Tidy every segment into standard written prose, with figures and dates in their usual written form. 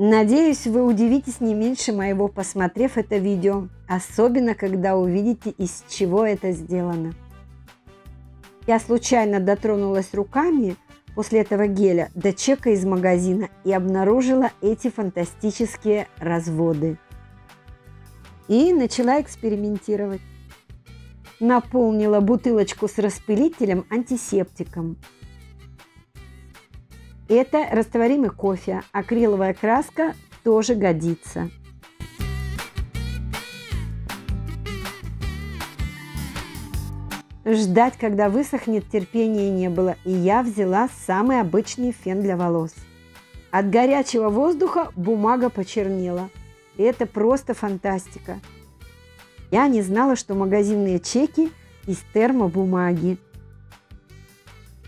Надеюсь, вы удивитесь не меньше моего, посмотрев это видео, особенно когда увидите, из чего это сделано. Я случайно дотронулась руками после этого геля до чека из магазина и обнаружила эти фантастические разводы. И начала экспериментировать. Наполнила бутылочку с распылителем антисептиком. Это растворимый кофе, акриловая краска тоже годится. Ждать, когда высохнет, терпения не было, и я взяла самый обычный фен для волос. От горячего воздуха бумага почернела. Это просто фантастика. Я не знала, что магазинные чеки из термобумаги.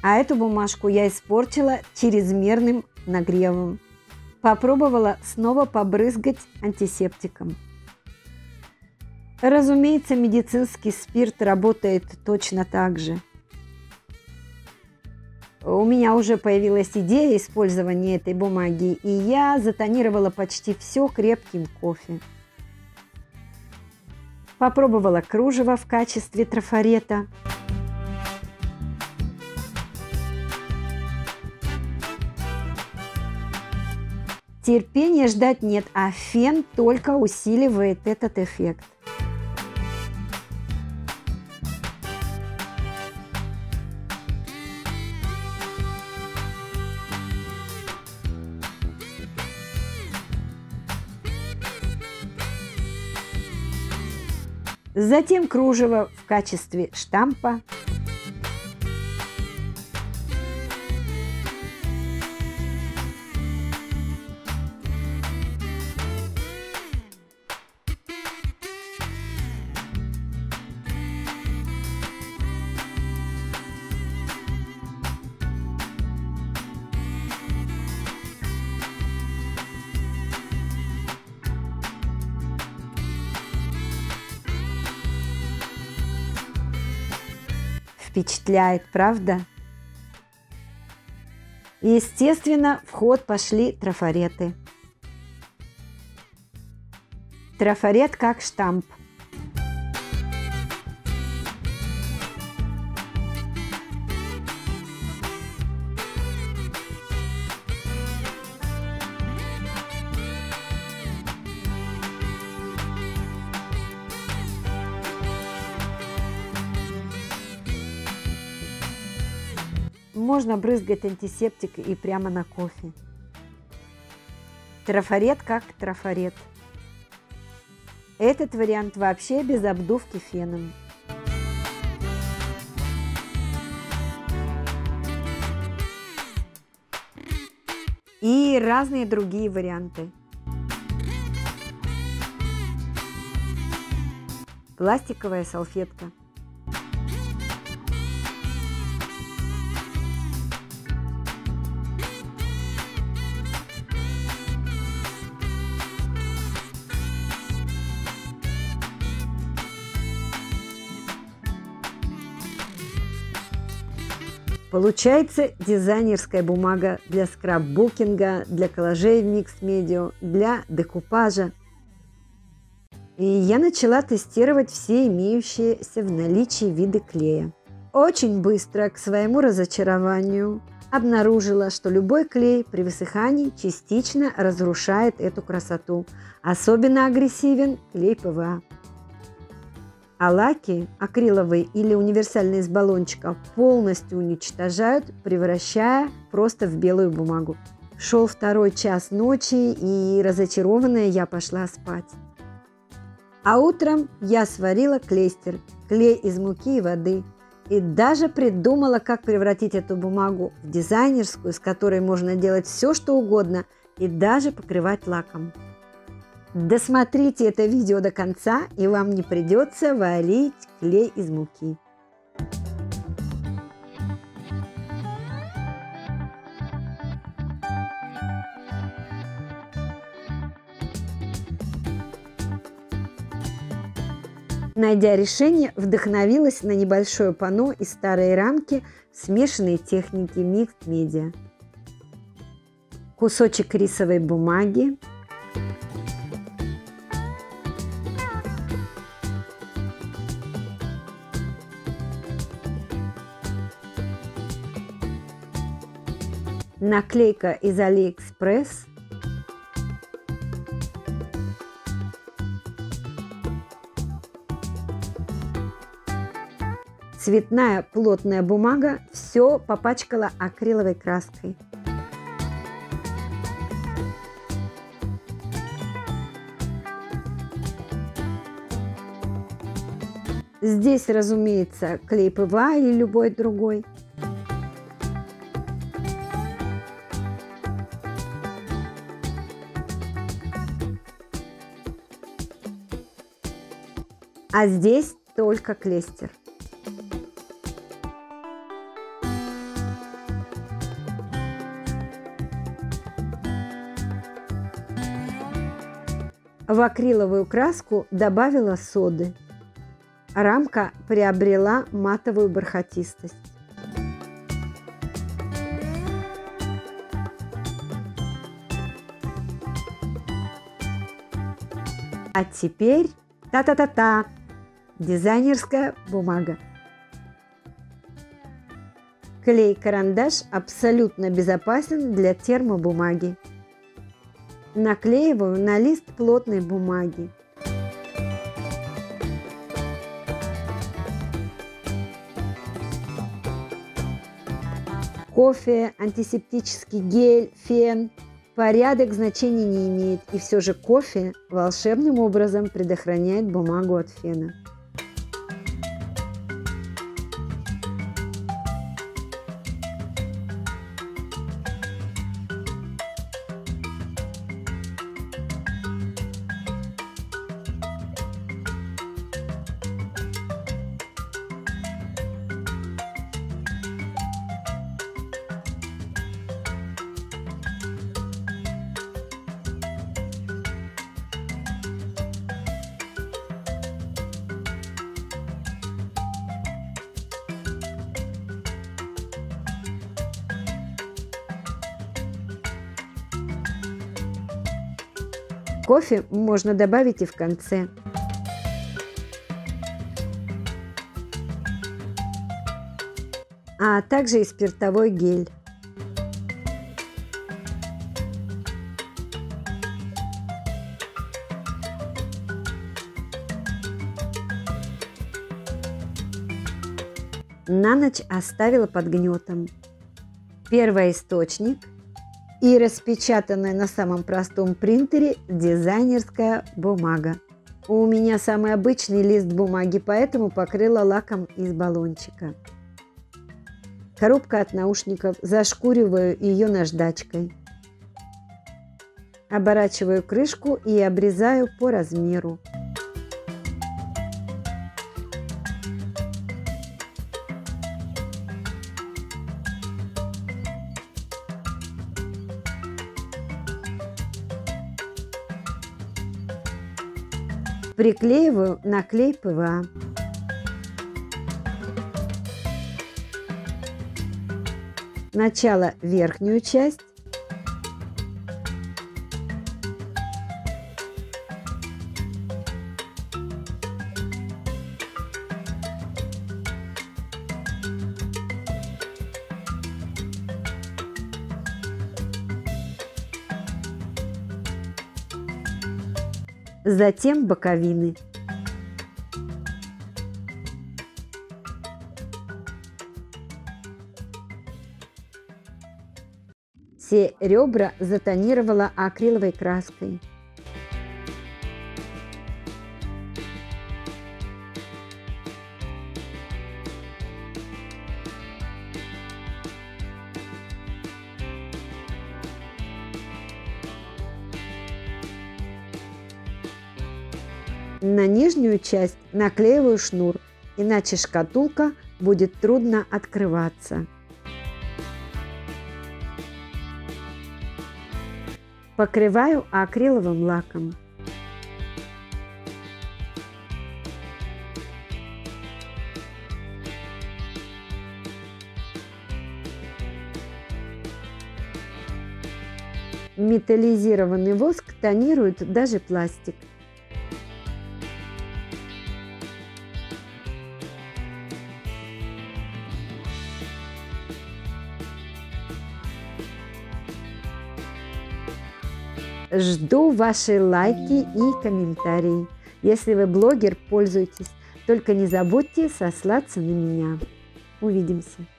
А эту бумажку я испортила чрезмерным нагревом. Попробовала снова побрызгать антисептиком. Разумеется, медицинский спирт работает точно так же. У меня уже появилась идея использования этой бумаги, и я затонировала почти все крепким кофе. Попробовала кружево в качестве трафарета. Терпения ждать нет, а фен только усиливает этот эффект. Затем кружево в качестве штампа. Впечатляет, правда? Естественно, в ход пошли трафареты. Трафарет как штамп. Можно брызгать антисептик и прямо на кофе. Трафарет как трафарет. Этот вариант вообще без обдувки феном. И разные другие варианты. Пластиковая салфетка. Получается дизайнерская бумага для скраббукинга, для коллажей в Mix Media, для декупажа. И я начала тестировать все имеющиеся в наличии виды клея. Очень быстро, к своему разочарованию, обнаружила, что любой клей при высыхании частично разрушает эту красоту. Особенно агрессивен клей ПВА. А лаки, акриловые или универсальные из баллончика, полностью уничтожают, превращая просто в белую бумагу. Шел второй час ночи, и разочарованная я пошла спать. А утром я сварила клейстер, клей из муки и воды, и даже придумала, как превратить эту бумагу в дизайнерскую, с которой можно делать все, что угодно, и даже покрывать лаком. Досмотрите это видео до конца, и вам не придется варить клей из муки. Найдя решение, вдохновилась на небольшое панно из старой рамки смешанной техники Mix Media. кусочек рисовой бумаги, наклейка из Алиэкспресс, цветная плотная бумага, все попачкала акриловой краской. Здесь, разумеется, клей ПВА или любой другой. А здесь только клейстер. В акриловую краску добавила соды. Рамка приобрела матовую бархатистость. А теперь та-та-та-та! Дизайнерская бумага. Клей-карандаш абсолютно безопасен для термобумаги. Наклеиваю на лист плотной бумаги. Кофе, антисептический гель, фен. Порядок значения не имеет, и все же кофе волшебным образом предохраняет бумагу от фена. Кофе можно добавить и в конце. А также и спиртовой гель. На ночь оставила под гнетом. Первоисточник. И распечатанная на самом простом принтере дизайнерская бумага. У меня самый обычный лист бумаги, поэтому покрыла лаком из баллончика. Коробка от наушников, зашкуриваю ее наждачкой. Оборачиваю крышку и обрезаю по размеру. Приклеиваю на клей ПВА. Начало верхнюю часть, затем боковины. Все ребра затонировала акриловой краской. На нижнюю часть наклеиваю шнур, иначе шкатулка будет трудно открываться. Покрываю акриловым лаком. Металлизированный воск тонирует даже пластик. Жду ваши лайки и комментарии. Если вы блогер, пользуйтесь. Только не забудьте сослаться на меня. Увидимся!